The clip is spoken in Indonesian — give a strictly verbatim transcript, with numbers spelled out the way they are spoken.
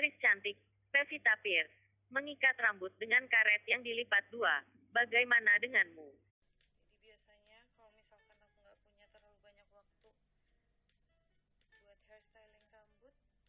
aktris cantik, Pevita Pearce, mengikat rambut dengan karet yang dilipat dua. Bagaimana denganmu? Jadi biasanya kalau misalkan aku nggak punya terlalu banyak waktu buat hairstyling rambut,